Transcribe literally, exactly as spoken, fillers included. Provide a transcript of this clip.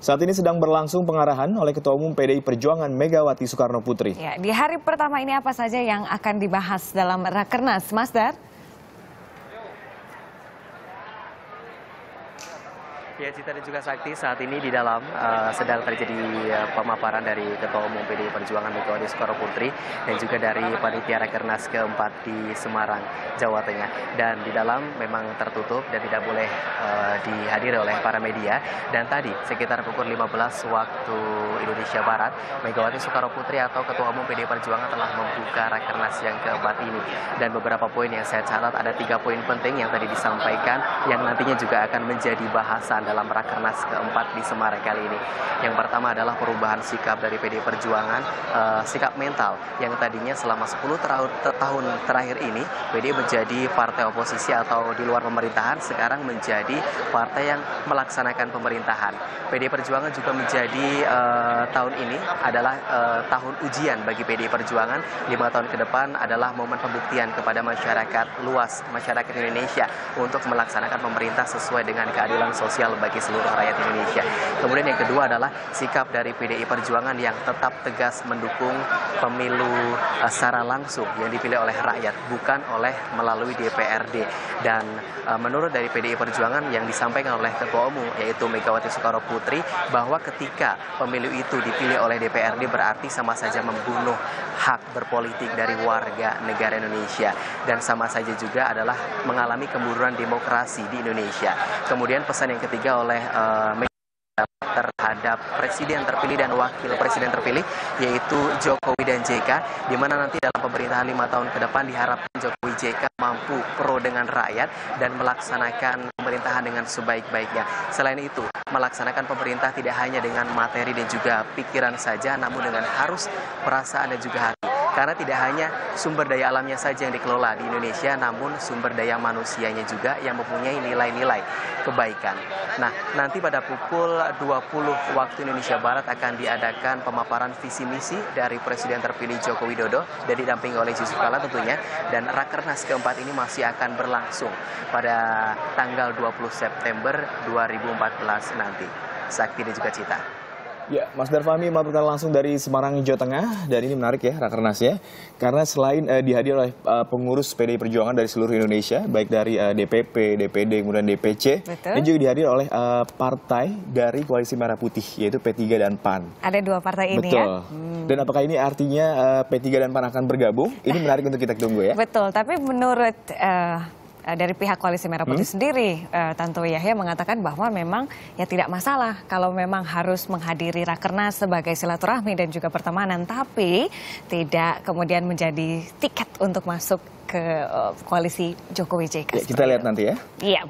Saat ini sedang berlangsung pengarahan oleh Ketua Umum P D I Perjuangan Megawati Soekarno Putri. Ya, di hari pertama ini apa saja yang akan dibahas dalam Rakernas, Mas Dar? Ya, Cita dan juga Sakti, saat ini di dalam uh, sedang terjadi uh, pemaparan dari Ketua Umum P D I Perjuangan Megawati Soekarno Putri dan juga dari Panitia Rakernas keempat di Semarang, Jawa Tengah. Dan di dalam memang tertutup dan tidak boleh uh, dihadiri oleh para media. Dan tadi sekitar pukul lima belas waktu Indonesia Barat, Megawati Soekarno Putri atau Ketua Umum P D I Perjuangan telah membuka Rakernas yang keempat ini. Dan beberapa poin yang saya catat, ada tiga poin penting yang tadi disampaikan yang nantinya juga akan menjadi bahasan dalam Rakernas keempat di Semarang kali ini. Yang pertama adalah perubahan sikap dari P D I Perjuangan, eh, sikap mental yang tadinya selama sepuluh tahun terakhir ini P D I menjadi partai oposisi atau di luar pemerintahan, sekarang menjadi partai yang melaksanakan pemerintahan. P D I Perjuangan juga menjadi eh, tahun ini adalah eh, tahun ujian bagi P D I Perjuangan. Lima tahun ke depan adalah momen pembuktian kepada masyarakat luas, masyarakat Indonesia untuk melaksanakan pemerintah sesuai dengan keadilan sosial bagi seluruh rakyat Indonesia. Kemudian yang kedua adalah sikap dari P D I Perjuangan yang tetap tegas mendukung pemilu uh, secara langsung yang dipilih oleh rakyat, bukan oleh melalui D P R D. Dan uh, menurut dari P D I Perjuangan yang disampaikan oleh Ketua Umum yaitu Megawati Soekarno Putri, bahwa ketika pemilu itu dipilih oleh D P R D berarti sama saja membunuh hak berpolitik dari warga negara Indonesia dan sama saja juga adalah mengalami kemburuan demokrasi di Indonesia. Kemudian pesan yang ketiga oleh uh, terhadap presiden terpilih dan wakil presiden terpilih yaitu Jokowi dan J K, di mana nanti dalam pemerintahan lima tahun ke depan diharapkan Jokowi J K mampu pro dengan rakyat dan melaksanakan pemerintahan dengan sebaik-baiknya. Selain itu, melaksanakan pemerintah tidak hanya dengan materi dan juga pikiran saja, namun dengan harus perasaan dan juga hati. Karena tidak hanya sumber daya alamnya saja yang dikelola di Indonesia, namun sumber daya manusianya juga yang mempunyai nilai-nilai kebaikan. Nah, nanti pada pukul dua puluh waktu Indonesia Barat akan diadakan pemaparan visi misi dari Presiden terpilih Joko Widodo dan didampingi oleh Jusuf Kalla tentunya. Dan Rakernas keempat ini masih akan berlangsung pada tanggal dua puluh September dua ribu empat belas nanti. Sakti dan juga Cita. Ya, Mas Darfami melaporkan langsung dari Semarang, Jawa Tengah. Dan ini menarik ya Rakernas ya, karena selain eh, dihadiri oleh eh, pengurus P D I Perjuangan dari seluruh Indonesia, baik dari eh, D P P, D P D, kemudian D P C, betul. Dan juga dihadiri oleh eh, partai dari Koalisi Merah Putih, yaitu P tiga dan P A N. Ada dua partai ini. Betul. Ya? Hmm. Dan apakah ini artinya eh, P tiga dan P A N akan bergabung? Ini menarik untuk kita tunggu ya. Betul, tapi menurut... Uh... dari pihak Koalisi Merah Putih hmm? sendiri, uh, Tantowi Yahya mengatakan bahwa memang ya tidak masalah kalau memang harus menghadiri Rakernas sebagai silaturahmi dan juga pertemanan, tapi tidak kemudian menjadi tiket untuk masuk ke uh, koalisi Jokowi J K. Ya, kita lihat nanti ya. Iya.